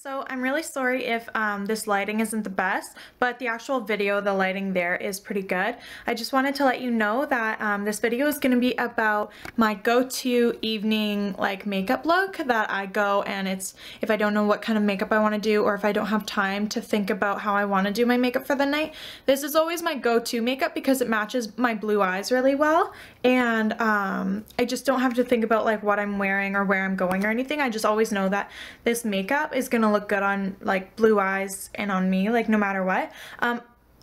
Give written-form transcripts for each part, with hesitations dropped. So I'm really sorry if this lighting isn't the best, but the actual video, the lighting there is pretty good. I just wanted to let you know that this video is going to be about my go-to evening like makeup look that I go, and it's if I don't know what kind of makeup I want to do, or if I don't have time to think about how I want to do my makeup for the night. This is always my go-to makeup because it matches my blue eyes really well, and I just don't have to think about like what I'm wearing or where I'm going or anything. I just always know that this makeup is gonna look good on like blue eyes and on me, like no matter what.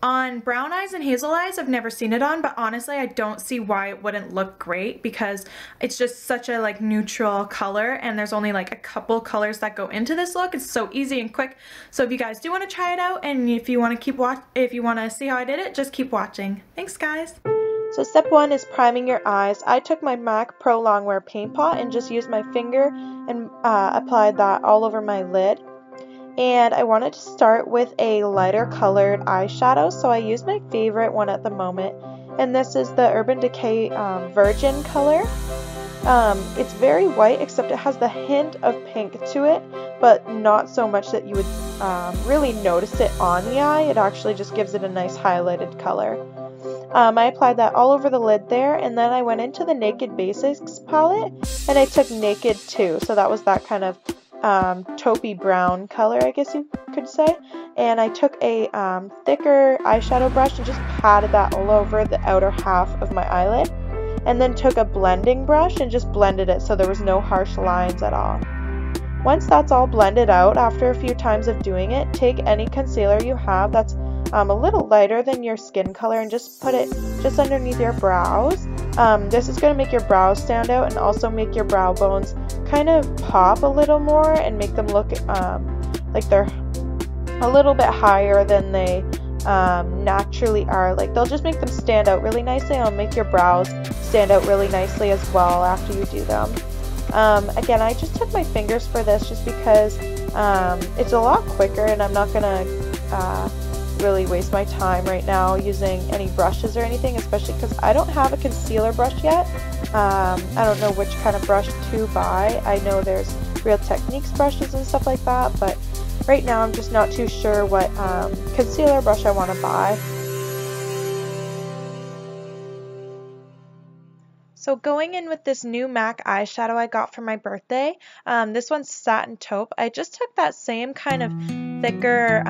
On brown eyes and hazel eyes, I've never seen it on, but honestly I don't see why it wouldn't look great because it's just such a like neutral color, and there's only like a couple colors that go into this look. It's so easy and quick. So if you guys do want to try it out, and if you want to see how I did it, just keep watching. Thanks guys. So step one is priming your eyes. I took my MAC Pro Longwear Paint Pot and just used my finger and applied that all over my lid. And I wanted to start with a lighter colored eyeshadow, so I used my favorite one at the moment. And this is the Urban Decay Virgin color. It's very white, except it has the hint of pink to it, but not so much that you would really notice it on the eye. It actually just gives it a nice highlighted color. I applied that all over the lid there, and then I went into the Naked Basics palette and I took Naked 2, so that was that kind of taupey brown color, I guess you could say. And I took a thicker eyeshadow brush and just patted that all over the outer half of my eyelid, and then took a blending brush and just blended it so there was no harsh lines at all. Once that's all blended out, after a few times of doing it, take any concealer you have that's a little lighter than your skin color and just put it just underneath your brows. This is going to make your brows stand out and also make your brow bones kind of pop a little more and make them look like they're a little bit higher than they naturally are. Like, they'll just make them stand out really nicely, and it'll make your brows stand out really nicely as well after you do them. Again, I just took my fingers for this just because it's a lot quicker, and I'm not going to really waste my time right now using any brushes or anything, especially because I don't have a concealer brush yet. I don't know which kind of brush to buy. I know there's Real Techniques brushes and stuff like that, but right now I'm just not too sure what concealer brush I want to buy. So going in with this new MAC eyeshadow I got for my birthday, this one's Satin Taupe. I just took that same kind of thicker,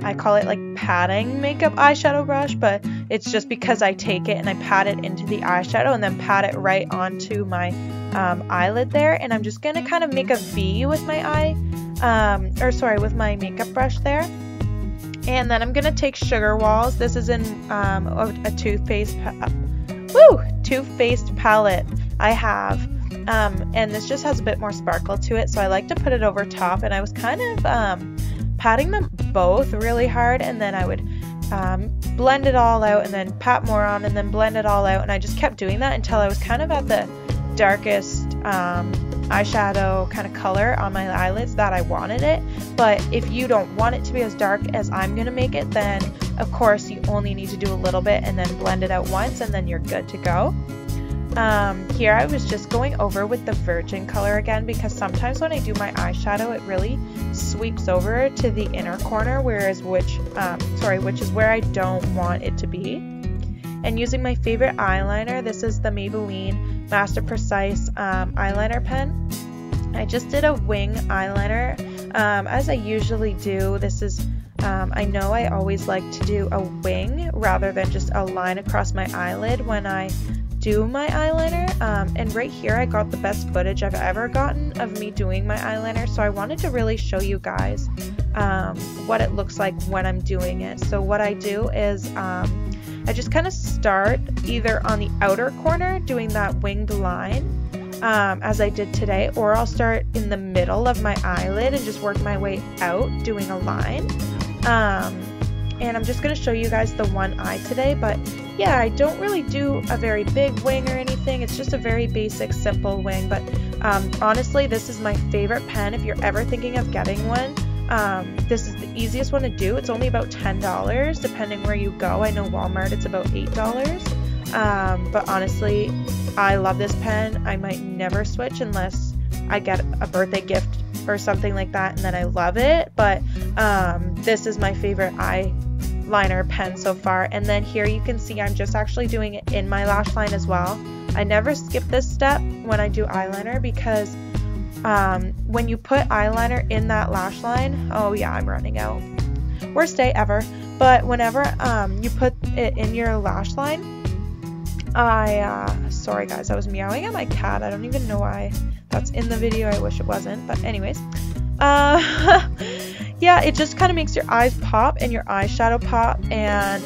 I call it like padding makeup eyeshadow brush, but it's just because I take it and I pat it into the eyeshadow and then pat it right onto my eyelid there, and I'm just gonna kind of make a V with my my makeup brush there. And then I'm gonna take Sugar Walls. This is in a Too Faced palette I have, and this just has a bit more sparkle to it, so I like to put it over top. And I was kind of patting them both really hard, and then I would blend it all out and then pat more on and then blend it all out, and I just kept doing that until I was kind of at the darkest eyeshadow kind of color on my eyelids that I wanted it. But if you don't want it to be as dark as I'm gonna make it, then of course you only need to do a little bit and then blend it out once, and then you're good to go. Here I was just going over with the Virgin color again, because sometimes when I do my eyeshadow it really sweeps over to the inner corner, which is where I don't want it to be. And using my favorite eyeliner, this is the Maybelline Master Precise eyeliner pen. I just did a wing eyeliner as I usually do. This is I know I always like to do a wing rather than just a line across my eyelid when I do my eyeliner, and right here I got the best footage I've ever gotten of me doing my eyeliner, so I wanted to really show you guys what it looks like when I'm doing it. So what I do is I just kind of start either on the outer corner doing that winged line as I did today, or I'll start in the middle of my eyelid and just work my way out doing a line. And I'm just going to show you guys the one eye today, but yeah, I don't really do a very big wing or anything. It's just a very basic, simple wing, but honestly, this is my favorite pen. If you're ever thinking of getting one, this is the easiest one to do. It's only about $10, depending where you go. I know Walmart, it's about $8, but honestly, I love this pen. I might never switch unless I get a birthday gift or something like that, and then I love it. But this is my favorite eyeliner pen so far. And then here you can see I'm just actually doing it in my lash line as well. I never skip this step when I do eyeliner, because when you put eyeliner in that lash line, oh yeah, I'm running out, worst day ever. But whenever you put it in your lash line, sorry guys, I was meowing at my cat. I don't even know why that's in the video. I wish it wasn't, but anyways, yeah, it just kind of makes your eyes pop and your eyeshadow pop. And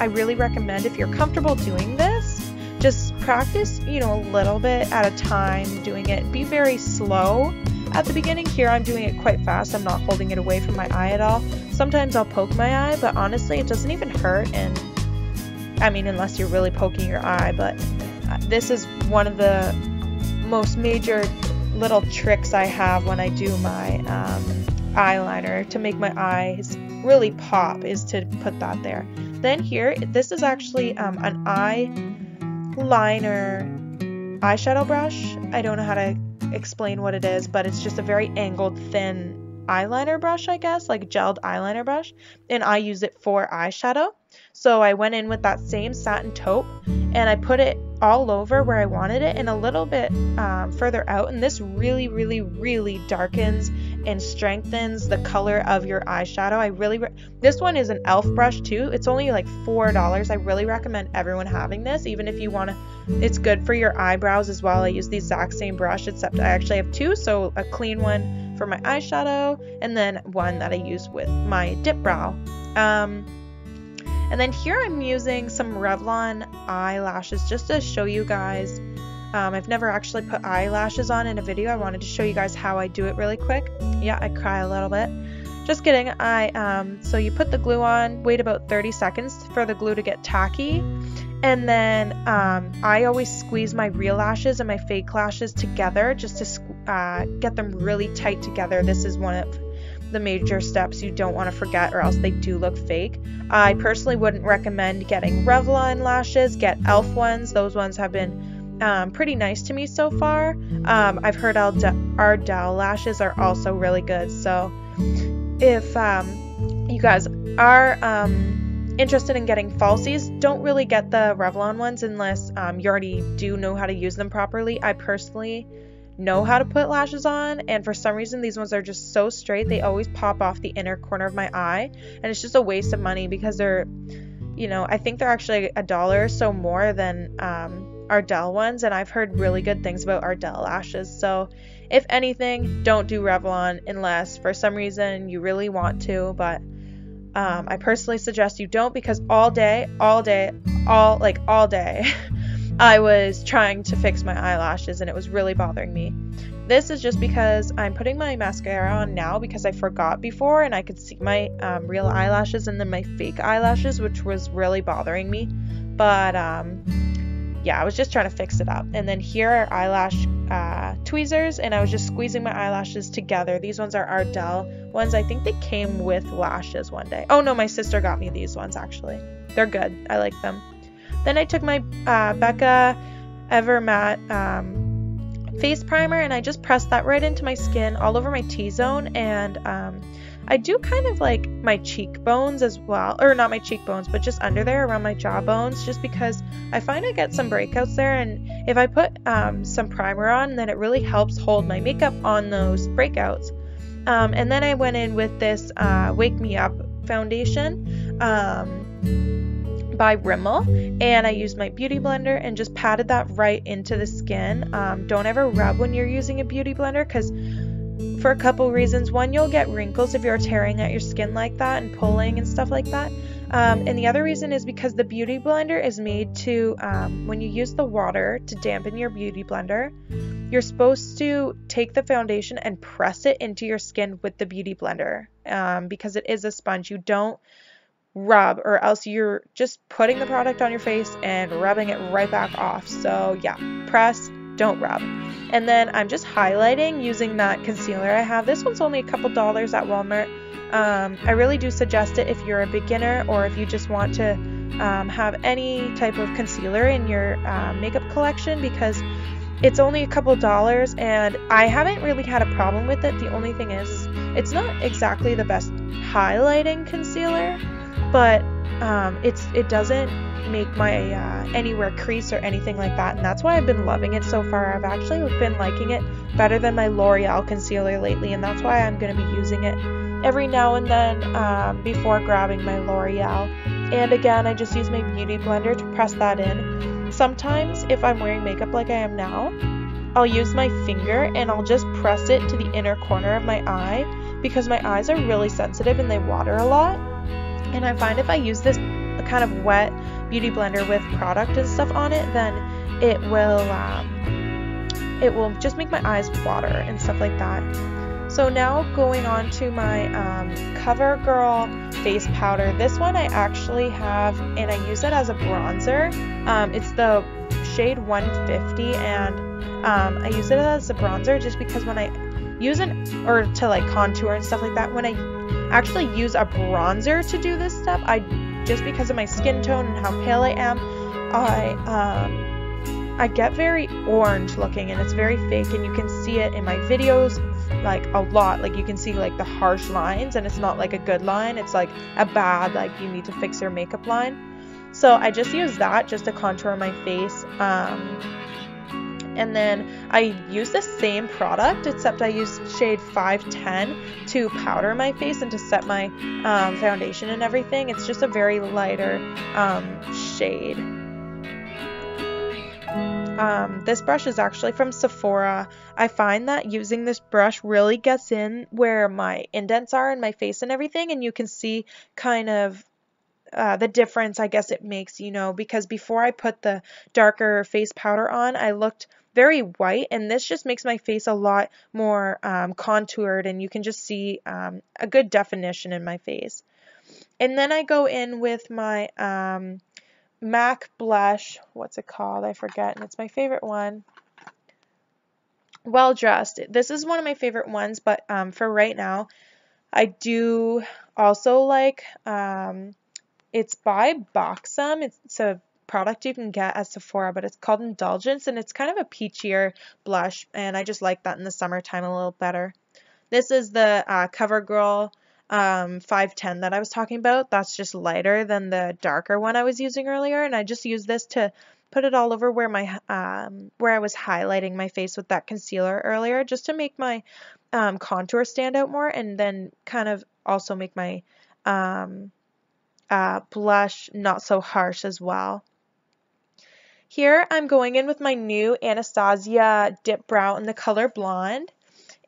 I really recommend, if you're comfortable doing this, just practice, you know, a little bit at a time doing it. Be very slow at the beginning. Here I'm doing it quite fast. I'm not holding it away from my eye at all. Sometimes I'll poke my eye, but honestly it doesn't even hurt. And I mean, unless you're really poking your eye, but this is one of the most major little tricks I have when I do my eyeliner to make my eyes really pop, is to put that there. Then here, this is actually an eyeliner eyeshadow brush. I don't know how to explain what it is, but it's just a very angled, thin eyeliner brush, I guess, like gelled eyeliner brush, and I use it for eyeshadow. So I went in with that same satin taupe and I put it all over where I wanted it and a little bit further out. And this really, really, really darkens and strengthens the color of your eyeshadow. This one is an Elf brush too. It's only like $4. I really recommend everyone having this, even if you want to. It's good for your eyebrows as well. I use the exact same brush, except I actually have two. So a clean one for my eyeshadow and then one that I use with my dip brow. And then here I'm using some Revlon eyelashes just to show you guys. I've never actually put eyelashes on in a video. I wanted to show you guys how I do it really quick. Yeah, I cry a little bit. Just kidding. So you put the glue on, wait about 30 seconds for the glue to get tacky. And then I always squeeze my real lashes and my fake lashes together just to get them really tight together. This is one of the major steps you don't want to forget, or else they do look fake. I personally wouldn't recommend getting Revlon lashes. Get Elf ones. Those ones have been pretty nice to me so far. I've heard Ardell lashes are also really good. So if you guys are interested in getting falsies, don't really get the Revlon ones unless you already do know how to use them properly. I personally know how to put lashes on, and for some reason these ones are just so straight, they always pop off the inner corner of my eye, and it's just a waste of money because they're, you know, I think they're actually $1 or so more than Ardell ones, and I've heard really good things about Ardell lashes. So if anything, don't do Revlon unless for some reason you really want to, but I personally suggest you don't, because all day I was trying to fix my eyelashes and it was really bothering me. This is just because I'm putting my mascara on now because I forgot before, and I could see my real eyelashes and then my fake eyelashes, which was really bothering me. But yeah, I was just trying to fix it up. And then here are eyelash tweezers, and I was just squeezing my eyelashes together. These ones are Ardell ones. I think they came with lashes one day. Oh no, my sister got me these ones actually. They're good. I like them. Then I took my Becca Evermatte face primer and I just pressed that right into my skin, all over my T-zone. And I do kind of like my cheekbones as well, or not my cheekbones, but just under there around my jawbones, just because I find I get some breakouts there. And if I put some primer on, then it really helps hold my makeup on those breakouts. And then I went in with this Wake Me Up Foundation by Rimmel, and I used my beauty blender and just patted that right into the skin. Don't ever rub when you're using a beauty blender, because for a couple reasons. One, you'll get wrinkles if you're tearing at your skin like that and pulling and stuff like that. And the other reason is because the beauty blender is made to, when you use the water to dampen your beauty blender, you're supposed to take the foundation and press it into your skin with the beauty blender, because it is a sponge. You don't rub, or else you're just putting the product on your face and rubbing it right back off. So yeah, press, don't rub. And then I'm just highlighting using that concealer I have. This one's only a couple dollars at Walmart. I really do suggest it if you're a beginner, or if you just want to have any type of concealer in your makeup collection, because It's only a couple dollars and I haven't really had a problem with it. The only thing is it's not exactly the best highlighting concealer, but it doesn't make my anywhere crease or anything like that, and that's why I've been loving it so far. I've actually been liking it better than my L'Oreal concealer lately, and that's why I'm going to be using it every now and then before grabbing my L'Oreal. And again, I just use my beauty blender to press that in. Sometimes if I'm wearing makeup like I am now, I'll use my finger and I'll just press it to the inner corner of my eye, because my eyes are really sensitive and they water a lot, and I find if I use this kind of wet beauty blender with product and stuff on it, then it will just make my eyes water and stuff like that. So now going on to my CoverGirl face powder. This one I actually have, and I use it as a bronzer. It's the shade 150, and I use it as a bronzer just because when I use to like contour and stuff like that, when I actually use a bronzer to do this stuff, just because of my skin tone and how pale I am, I get very orange looking, and it's very fake, and you can see it in my videos like a lot. Like you can see like the harsh lines, and it's not like a good line, it's like a bad, like you need to fix your makeup line. So I just use that just to contour my face, and then I use the same product, except I use shade 510 to powder my face and to set my foundation and everything. It's just a very lighter shade. This brush is actually from Sephora. I find that using this brush really gets in where my indents are in my face and everything, and you can see kind of the difference I guess it makes, you know, because before I put the darker face powder on, I looked very white, and this just makes my face a lot more contoured, and you can just see a good definition in my face. And then I go in with my MAC blush. What's it called? I forget, and it's my favorite one. Well Dressed. This is one of my favorite ones, but for right now, I do also like it's by Buxom. It's a product you can get at Sephora, but it's called Indulgence, and it's kind of a peachier blush, and I just like that in the summertime a little better. This is the CoverGirl 510 that I was talking about. That's just lighter than the darker one I was using earlier, and I just use this to put it all over where my where I was highlighting my face with that concealer earlier, just to make my contour stand out more, and then kind of also make my blush not so harsh as well. Here I'm going in with my new Anastasia Dip Brow in the color Blonde,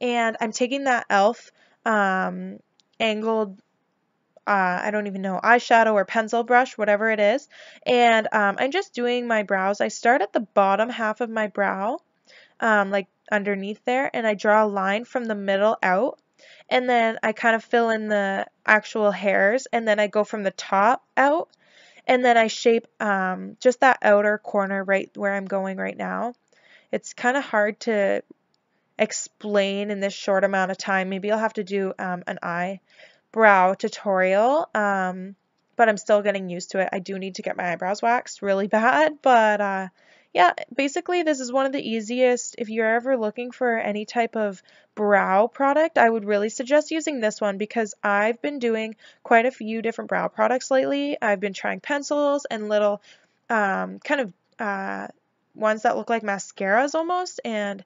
and I'm taking that Elf angled I don't even know, eyeshadow or pencil brush, whatever it is, and I'm just doing my brows. I start at the bottom half of my brow, like underneath there, and I draw a line from the middle out, and then I kind of fill in the actual hairs, and then I go from the top out, and then I shape just that outer corner right where I'm going right now. It's kind of hard to explain in this short amount of time. Maybe I'll have to do an eyebrow tutorial, but I'm still getting used to it. I do need to get my eyebrows waxed really bad, but yeah, basically this is one of the easiest. If you're ever looking for any type of brow product, I would really suggest using this one, because I've been doing quite a few different brow products lately. I've been trying pencils and little kind of ones that look like mascaras almost, and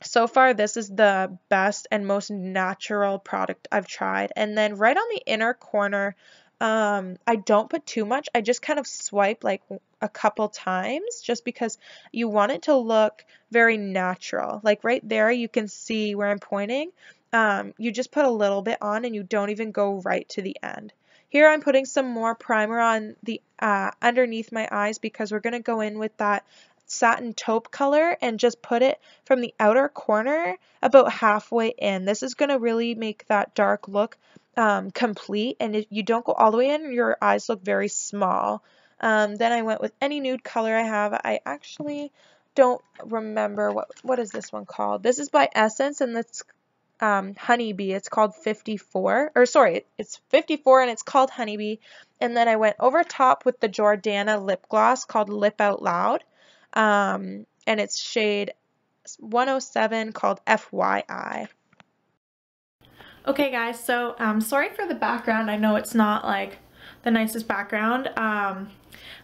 so far this is the best and most natural product I've tried. And then right on the inner corner, I don't put too much. I just kind of swipe like a couple times, just because you want it to look very natural. Like right there, you can see where I'm pointing. You just put a little bit on, and you don't even go right to the end. Here I'm putting some more primer on the underneath my eyes, because we're going to go in with that satin taupe color and just put it from the outer corner about halfway in. This is going to really make that dark look complete, and if you don't go all the way in, your eyes look very small. Then I went with any nude color I have. I actually don't remember what is this one called. This is by Essence, and that's Honeybee. It's called 54, or sorry, it's 54, and it's called Honeybee. And then I went over top with the Jordana lip gloss called Lip Out Loud, and it's shade 107 called FYI. Okay guys, so sorry for the background. I know it's not like the nicest background.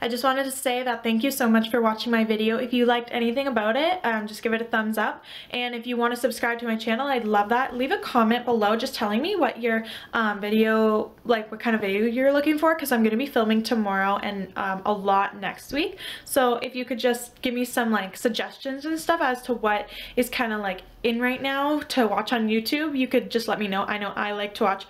I just wanted to say that thank you so much for watching my video. If you liked anything about it, just give it a thumbs up. And if you want to subscribe to my channel, I'd love that. Leave a comment below just telling me what your video, like what kind of video you're looking for, because I'm going to be filming tomorrow and a lot next week. So if you could just give me some like suggestions and stuff as to what is kind of like in right now to watch on YouTube, you could just let me know. I know I like to watch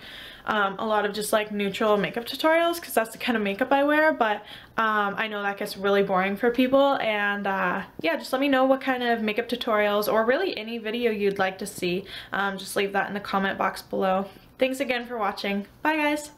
a lot of just like neutral makeup tutorials because that's the kind of makeup I wear, but I know that gets really boring for people, and yeah, just let me know what kind of makeup tutorials or really any video you'd like to see. Just leave that in the comment box below. Thanks again for watching. Bye guys!